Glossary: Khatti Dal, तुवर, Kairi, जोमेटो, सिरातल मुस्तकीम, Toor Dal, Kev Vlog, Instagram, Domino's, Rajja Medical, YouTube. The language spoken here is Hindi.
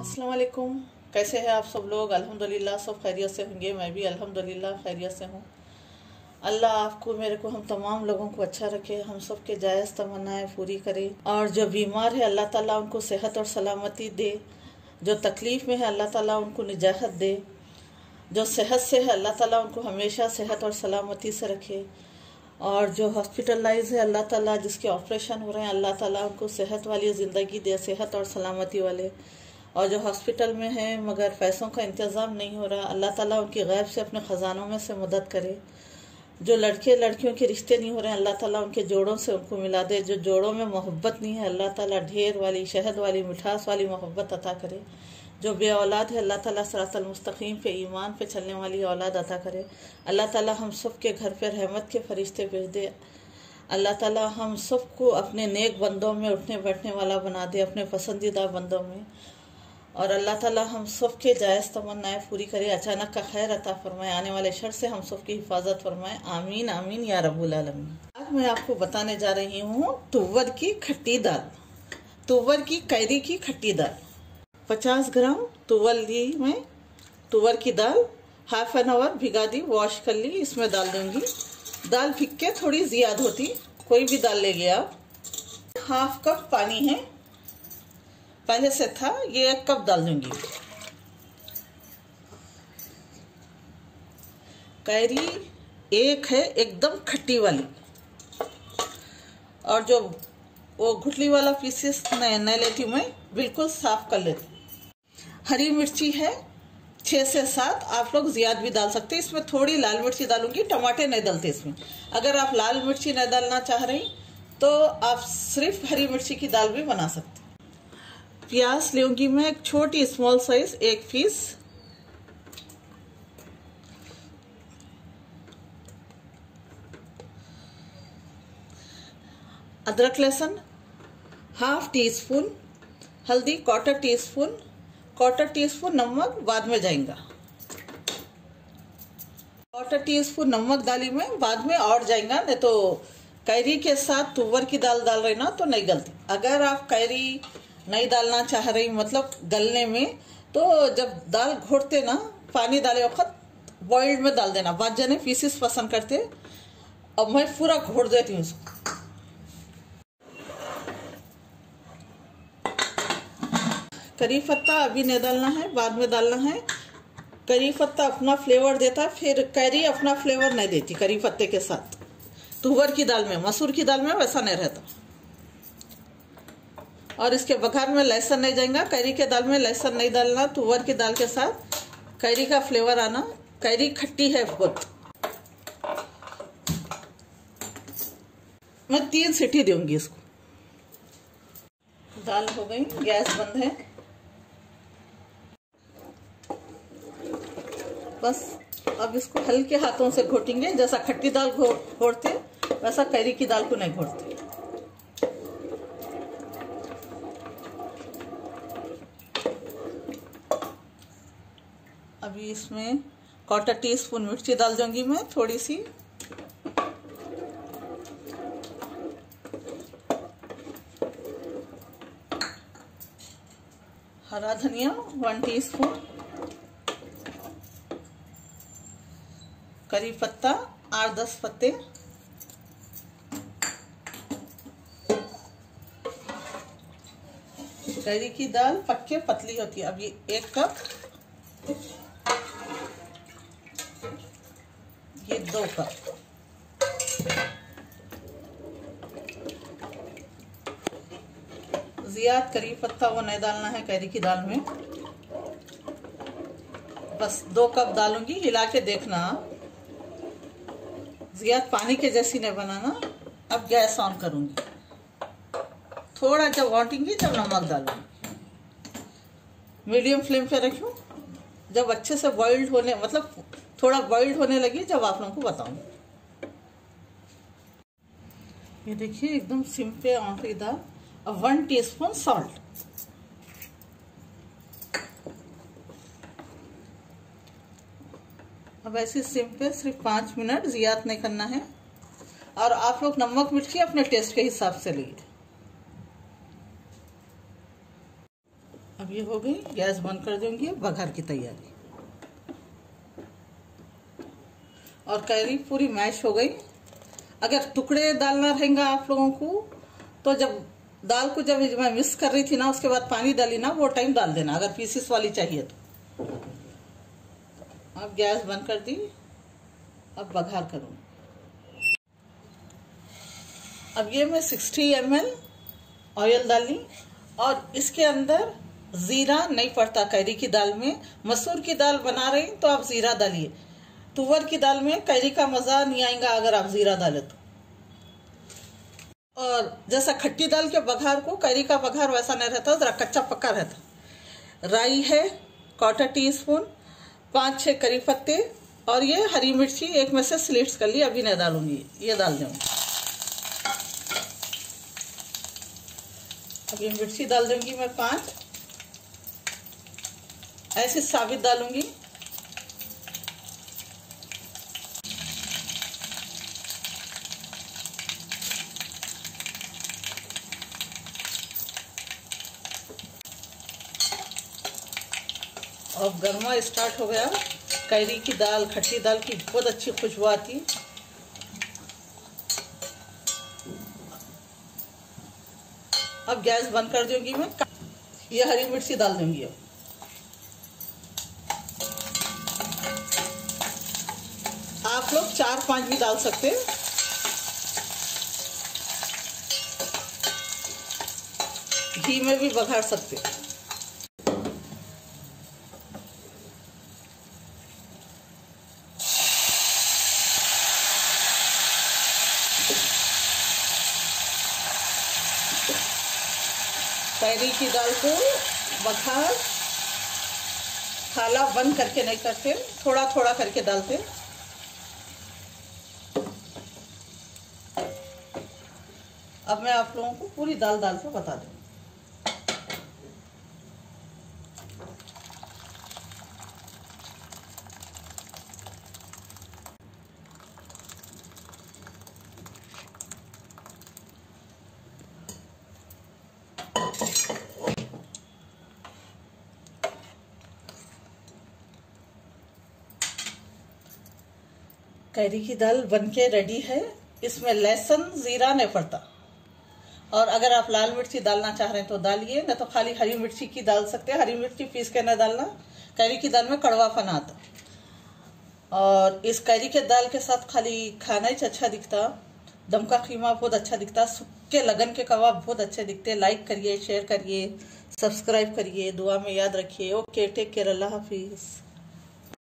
अस्सलाम वालेकुम, कैसे हैं आप सब लोग। अल्हम्दुलिल्लाह सब खैरियत से होंगे। मैं भी अल्हम्दुलिल्लाह खैरियत से हूँ। अल्लाह आपको, मेरे को, हम तमाम लोगों को अच्छा रखे, हम सब के जायज़ तमन्नाएँ पूरी करे। और जो बीमार है अल्लाह ताला उनको सेहत और सलामती दे, जो तकलीफ़ में है अल्लाह ताला उनको निजाहत दे, जो सेहत से है अल्लाह ताला उनको हमेशा सेहत और सलामती से रखे। और जो हॉस्पिटलाइज है अल्लाह ताला, जिसके ऑपरेशन हो रहे हैं अल्लाह ताला उनको सेहत वाली ज़िंदगी दे, सेहत और सलामती वाले। और जो हॉस्पिटल में है मगर पैसों का इंतज़ाम नहीं हो रहा, अल्लाह ताला उनकी गैब से अपने ख़जानों में से मदद करे। जो लड़के लड़कियों के रिश्ते नहीं हो रहे हैं अल्लाह ताला उनके जोड़ों से उनको मिला दे। जो जोड़ों में मोहब्बत नहीं है अल्लाह ताला ढेर वाली, शहद वाली, मिठास वाली मोहब्बत अता करे। जो बे औलाद है अल्लाह ताला सिरातल मुस्तकीम पे, ईमान पे चलने वाली औलाद अता करे। अल्लाह ताला हम सब के घर पे रहमत के फरिश्ते भेज दे। अल्लाह ताला हम सबको अपने नेक बंदों में उठने बैठने वाला बना दे, अपने पसंदीदा बंदों में। और अल्लाह ताला हम सब के जायज़ तमन्नाएँ पूरी करे, अचानक का खैर अता फरमाए, आने वाले शर से हम सब की हिफाजत फरमाए। आमीन आमीन या रब्बुल आलमीन। आज मैं आपको बताने जा रही हूँ तुवर की खट्टी दाल, तुवर की कैरी की खट्टी दाल। 50 ग्राम तुवर ली मैं, तुवर की दाल हाफ एन आवर भिगा दी, वॉश कर ली, इसमें डाल दूंगी। दाल भिग के थोड़ी ज़्यादा होती, कोई भी दाल ले गया आप। हाफ कप पानी है, पहले से था, ये 1 कप डाल दूंगी। कैरी एक है एकदम खट्टी वाली, और जो वो घुटली वाला पीसेस नहीं लेती मैं, बिल्कुल साफ कर लेती। हरी मिर्ची है 6 से 7, आप लोग ज़्यादा भी डाल सकते हैं। इसमें थोड़ी लाल मिर्ची डालूंगी, टमाटर नहीं डालते इसमें। अगर आप लाल मिर्ची नहीं डालना चाह रही तो आप सिर्फ हरी मिर्ची की दाल भी बना सकते हैं। प्याज लूँगी मैं एक छोटी, स्मॉल साइज, 1 पीस। अदरक लहसुन ½ टीस्पून, हल्दी 1/4 टीस्पून, 1/4 टीस्पून नमक बाद में जाएगा। 1/4 टीस्पून नमक डाली मैं, बाद में और जाएगा, नहीं तो कैरी के साथ तुवर की दाल डाल रही ना तो नहीं गलती। अगर आप कैरी नहीं डालना चाह रही मतलब गलने में, तो जब दाल घोटते ना पानी डाले वक्त बॉइल्ड में डाल देना। बाद जाने पीसेस पसंद करते। अब मैं पूरा घोट देती हूँ इसको। करी पत्ता अभी नहीं डालना है, बाद में डालना है। करी पत्ता अपना फ्लेवर देता है, फिर कैरी अपना फ्लेवर नहीं देती करी पत्ते के साथ। तुवर की दाल में, मसूर की दाल में वैसा नहीं रहता। और इसके बघार में लहसुन नहीं जाएगा, कैरी के दाल में लहसुन नहीं डालना। तुवर की दाल के साथ कैरी का फ्लेवर आना। कैरी खट्टी है बहुत। मैं 3 सीटी दूंगी इसको। दाल हो गई, गैस बंद है। बस अब इसको हल्के हाथों से घोटेंगे, जैसा खट्टी दाल घोटते वैसा कैरी की दाल को नहीं घोटते। अभी इसमें 1/4 टीस्पून मिर्ची डाल दूंगी मैं, थोड़ी सी। हरा धनिया 1 टीस्पून, करी पत्ता 8-10 पत्ते, कैरी की दाल पक्के पतली होती है। अब ये 1 कप, ये 2 कप, ज़्यादा करी पत्ता वो नहीं डालना है कैरी की दाल में। बस 2 कप डालूंगी, हिला के देखना, ज़्यादा पानी के जैसी नहीं बनाना। अब गैस ऑन करूंगी, थोड़ा जब घोटेंगी तब नमक डालूंगी। मीडियम फ्लेम पे रखूँ, जब अच्छे से बॉइल्ड होने, मतलब थोड़ा बॉइल्ड होने लगी जब आप लोगों को बताऊंगी। ये देखिए एकदम सिम पे ऑन की दाल। अब 1 टीस्पून सॉल्ट, अब ऐसे सिम पे सिर्फ 5 मिनट, ज़्यादा नहीं करना है। और आप लोग नमक मिर्ची अपने टेस्ट के हिसाब से लीजिए। अब अब ये हो गई, गैस बंद कर दूंगी। बघार की तैयारी और कैरी पूरी मैश हो गई। अगर टुकड़े डालना रहेगा आप लोगों को तो जब दाल को जब मैं मिक्स कर रही थी ना, उसके बाद पानी डाली ना, वो टाइम डाल देना अगर पीसेस वाली चाहिए तो। अब गैस बंद कर दी, अब बघार करूँगी। अब ये मैं 60 ml ऑयल डाली और इसके अंदर जीरा नहीं पड़ता कैरी की दाल में। मसूर की दाल बना रही तो आप जीरा डालिए, तुवर की दाल में कैरी का मज़ा नहीं आएगा अगर आप जीरा डालें तो। और जैसा खट्टी दाल के बघार को कैरी का बघार वैसा नहीं रहता, ज़रा कच्चा पक्का रहता। राई है 1/4 टीस्पून, 5-6 करी पत्ते और ये हरी मिर्ची एक में से स्लिट्स कर ली, अभी नहीं डालूंगी, ये डाल दूँगी। अब ये मिर्ची डाल दूंगी मैं 5, ऐसे साबुत डालूंगी। और गर्मा स्टार्ट हो गया। कैरी की दाल, खट्टी दाल की बहुत अच्छी खुशबू आती। अब गैस बंद कर दूंगी मैं, ये हरी मिर्ची डाल दूंगी। अब आप लोग 4-5 भी डाल सकते हैं। घी में भी बघार सकते हैं। कैरी की दाल को बघार खाला बंद करके नहीं करते, थोड़ा थोड़ा करके डालते। अब मैं आप लोगों को पूरी दाल डाल के बता दूँ। कैरी की दाल बनके रेडी है। इसमें लहसुन जीरा नहीं पड़ता, और अगर आप लाल मिर्ची डालना चाह रहे हैं तो डालिए, नहीं तो खाली हरी मिर्ची की डाल सकते हैं। हरी मिर्ची पीस के ना डालना, कैरी की दाल में कड़वापन आता। और इस कैरी के दाल के साथ खाली खाना ही अच्छा दिखता। दम का खीमा बहुत अच्छा दिखता, सुक्के लगन के कबाब बहुत अच्छे दिखते। लाइक करिए, शेयर करिए, सब्सक्राइब करिए, दुआ में याद रखिए। ओके, टेक केयर, अल्लाह हाफिज़।